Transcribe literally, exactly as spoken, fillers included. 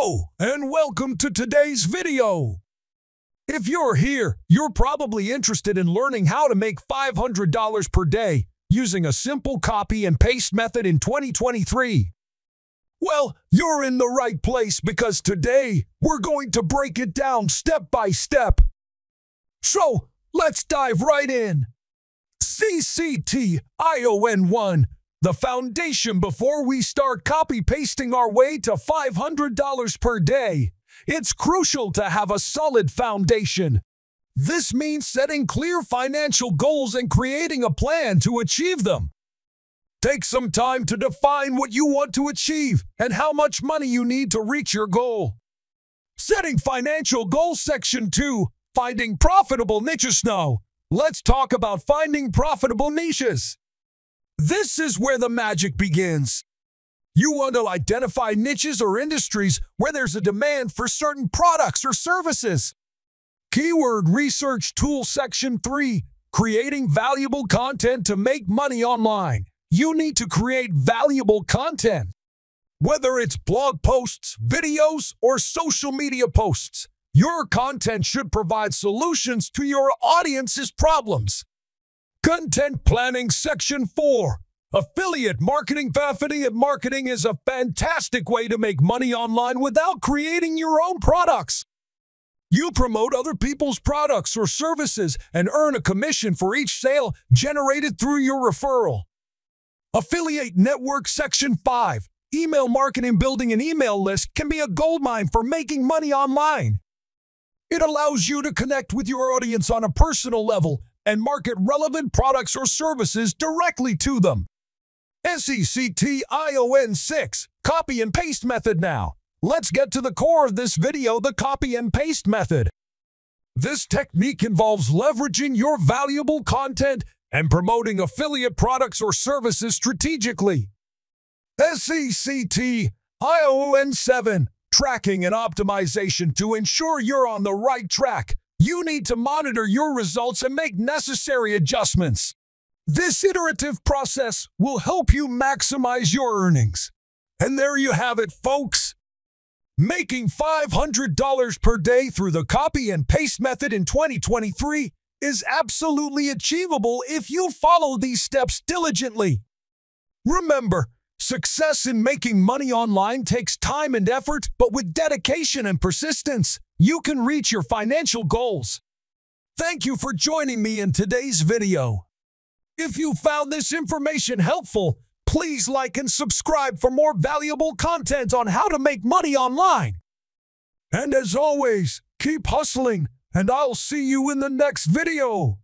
Hello and welcome to today's video. If you're here, you're probably interested in learning how to make five hundred dollars per day using a simple copy and paste method in twenty twenty-three. Well, you're in the right place because today we're going to break it down step by step. So, let's dive right in. C C T I O N one, the foundation before we start copy-pasting our way to five hundred dollars per day. It's crucial to have a solid foundation. This means setting clear financial goals and creating a plan to achieve them. Take some time to define what you want to achieve and how much money you need to reach your goal. Setting financial goals. Section two. Finding profitable niches. Now, let's talk about finding profitable niches. This is where the magic begins. You want to identify niches or industries where there's a demand for certain products or services. Keyword research tool. Section three. Creating valuable content to make money online. You need to create valuable content. Whether it's blog posts, videos, or social media posts, your content should provide solutions to your audience's problems. Content planning. Section four. Affiliate marketing. Affiliate marketing is a fantastic way to make money online without creating your own products. You promote other people's products or services and earn a commission for each sale generated through your referral. Affiliate network. Section five. Email marketing. Building an email list can be a goldmine for making money online. It allows you to connect with your audience on a personal level and market relevant products or services directly to them. S E C T I O N six. Copy and paste method. Now, let's get to the core of this video, the copy and paste method. This technique involves leveraging your valuable content and promoting affiliate products or services strategically. S E C T I O N seven. Tracking and optimization. To ensure you're on the right track, you need to monitor your results and make necessary adjustments. This iterative process will help you maximize your earnings. And there you have it, folks. Making five hundred dollars per day through the copy and paste method in twenty twenty-three is absolutely achievable if you follow these steps diligently. Remember, success in making money online takes time and effort, but with dedication and persistence, you can reach your financial goals. Thank you for joining me in today's video. If you found this information helpful, please like and subscribe for more valuable content on how to make money online. And as always, keep hustling, and I'll see you in the next video.